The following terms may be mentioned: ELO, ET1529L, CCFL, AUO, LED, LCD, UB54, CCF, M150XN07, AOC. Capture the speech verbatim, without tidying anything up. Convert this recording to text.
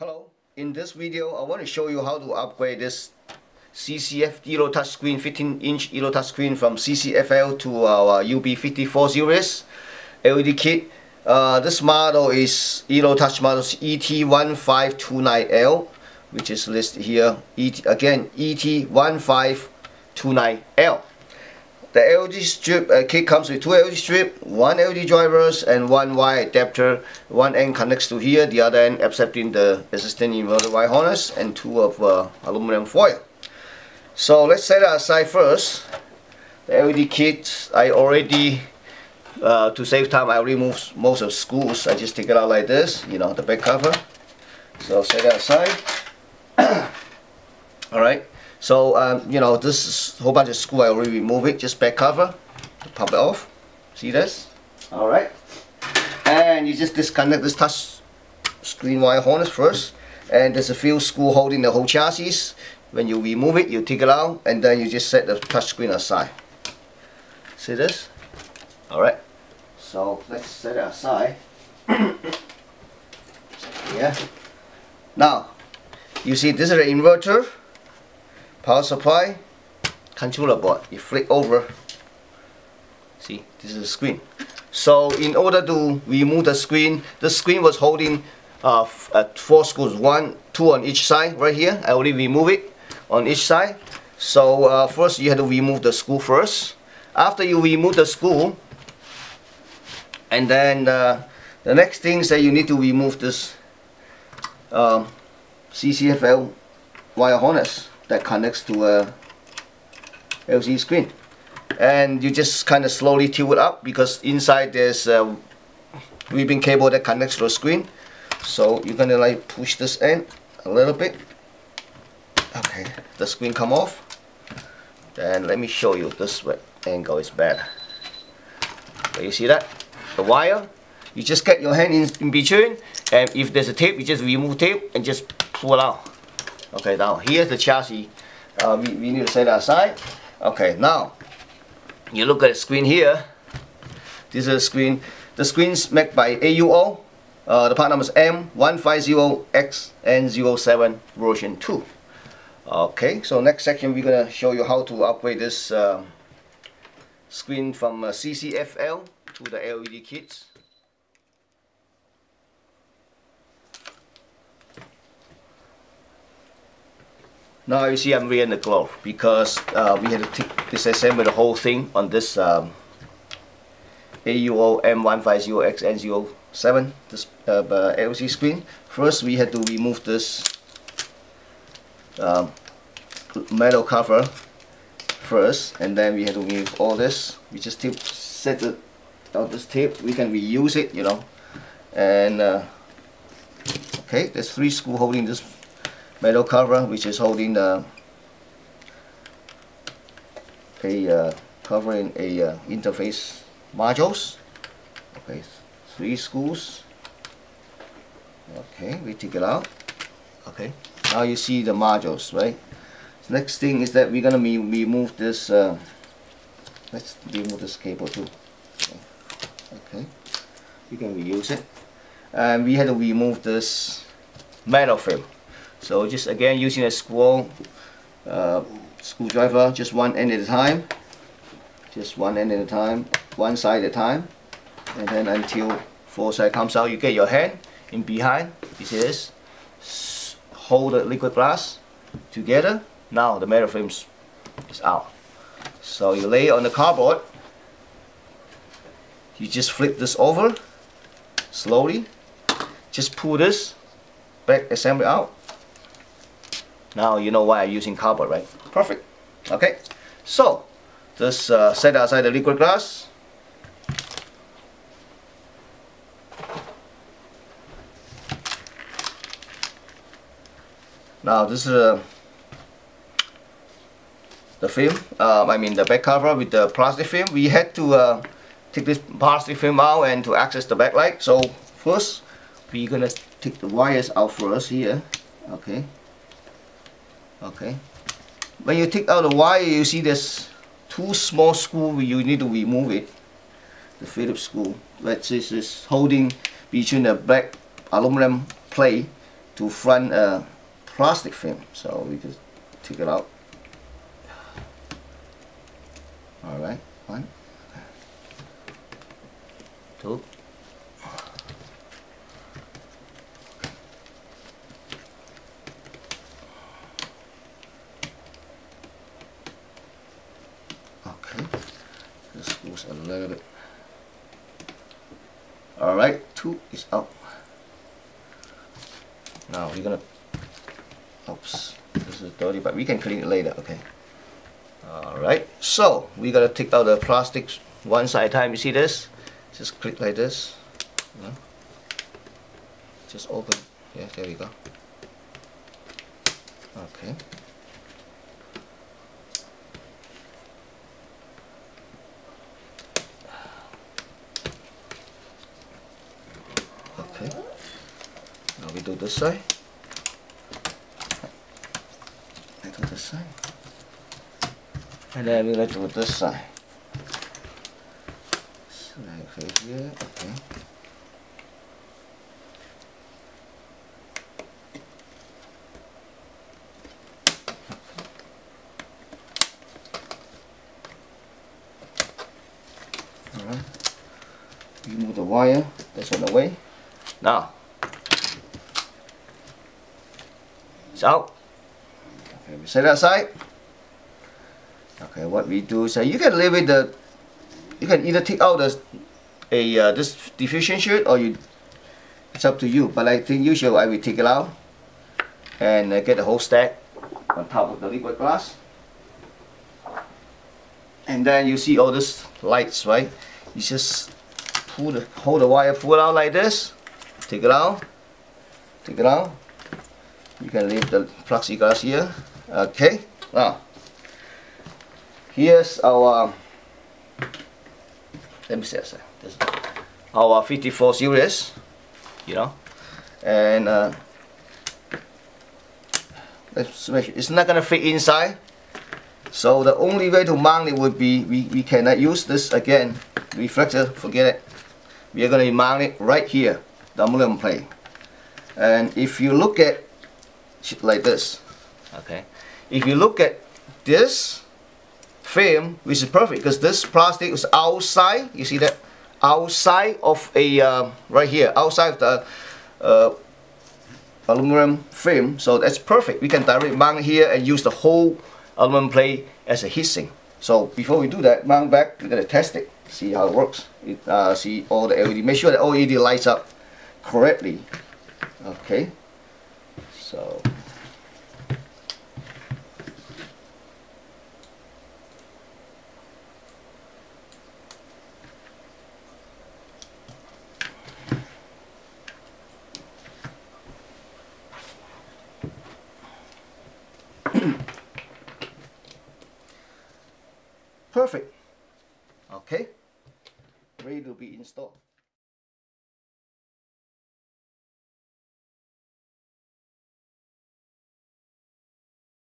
Hello, in this video I want to show you how to upgrade this C C F E L O touchscreen, fifteen inch E L O touchscreen from C C F L to our U B fifty-four series L E D kit. Uh, this model is E L O touch model E T one five two nine L, which is listed here, E T, again E T one five two nine L. The L E D strip uh, kit comes with two L E D strip, one L E D drivers, and one wire adapter. One end connects to here, the other end accepting the existing inverter wire harness, and two of uh, aluminum foil. So let's set that aside first. The L E D kit, I already, uh, to save time, I remove most of the screws. I just take it out like this, you know, the back cover. So set that aside. All right. So, um, you know, this is a whole bunch of screws. I already removed it, just back cover, pop it off. See this? Alright. And you just disconnect this touch screen wire harness first. And there's a few screws holding the whole chassis. When you remove it, you take it out, and then you just set the touch screen aside. See this? Alright. So, let's set it aside. Yeah. Now, you see this is the inverter. Power supply, controller board. You flip over. See, this is the screen. So in order to remove the screen, the screen was holding uh, uh, four screws, one, two on each side right here. I already removed it on each side. So uh, first you had to remove the screw first. After you remove the screw, and then uh, the next thing is that you need to remove this um, C C F L wire harness that connects to a L C D screen, and you just kind of slowly tilt it up because inside there's a ribbon cable that connects to the screen. So you're gonna like push this end a little bit. Okay, the screen come off. Then let me show you this angle is better. You see that? The wire. You just get your hand in, in between, and if there's a tape, you just remove tape and just pull it out. Okay, now here's the chassis. Uh, we, we need to set that aside. Okay, now you look at the screen here. This is the screen. The screen's made by A U O. Uh, the part number is M one five zero X N zero seven version two. Okay, so next section we're gonna show you how to upgrade this um, screen from uh, C C F L to the L E D kits. Now you see I'm wearing the glove because uh, we had to disassemble the whole thing on this um, A U O M one five zero X N zero seven, this uh, A O C screen. First we had to remove this um, metal cover first, and then we had to remove all this. We just tape, set the, out this tape, we can reuse it, you know. And uh, okay, there's three screws holding this metal cover, which is holding uh, a uh, covering a uh, interface modules. Okay, three screws. Okay, we take it out. Okay, now you see the modules, right? So next thing is that we're gonna be remove this. Uh, let's remove this cable too. Okay, we can reuse it, and we had to remove this metal film. So just again using a screw, uh, screwdriver, just one end at a time, just one end at a time, one side at a time, and then until four side comes out, you get your hand in behind. You see this? S hold the liquid glass together. Now the metal film is out. So you lay it on the cardboard. You just flip this over slowly. Just pull this back assembly out. Now you know why I'm using cardboard, right? Perfect. Okay, so just uh, set aside the liquid glass. Now this is uh, the film, uh, I mean the back cover with the plastic film. We had to uh, take this plastic film out and to access the backlight. So first we're gonna take the wires out first here. Okay. Okay, when you take out the wire, you see there's two small screws. You need to remove it. The Phillips screw, which is holding between the black aluminum plate to front uh, plastic film. So we just take it out. All right, one, two. Okay, this goes a little bit. All right, two is out. Now we're gonna. Oops, this is dirty, but we can clean it later. Okay. Alright, so we gotta take out the plastics one side at a time. You see this? Just click like this. No. Just open. Yeah, there we go. Okay. Okay. Now we do this side. I do this side. And then we're going to do this side. Select here, okay. Alright. Remove the wire, that's on the way. Now, it's out. Okay, we set that aside. Okay, what we do is uh, you can leave it the, you can either take out the, a uh, this diffusion shield or you, it's up to you. But I think usually I will take it out and uh, get the whole stack on top of the liquid glass. And then you see all these lights, right? You just pull the, hold the wire, pull it out like this, take it out, take it out. You can leave the plexiglass here. Okay, now. Here's our, let me see this, our fifty-four series, you know, and uh, let's make sure it's not going to fit inside. So the only way to mount it would be, we, we cannot use this again, reflector, forget it. We are going to mount it right here, the aluminum plate. And if you look at, like this, okay, if you look at this, film, which is perfect because this plastic is outside. You see that outside of a uh, right here, outside of the uh, aluminum film. So that's perfect. We can directly mount here and use the whole aluminum plate as a heat sink. So before we do that, mount back. We're gonna test it, see how it works. It, uh, see all the L E D. Make sure the L E D lights up correctly. Okay. So. Perfect. Okay, ready to be installed.